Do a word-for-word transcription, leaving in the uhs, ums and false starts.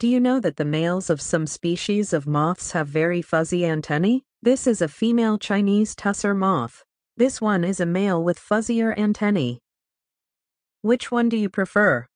Do you know that the males of some species of moths have very fuzzy antennae? This is a female Chinese tusser moth. This one is a male with fuzzier antennae. Which one do you prefer?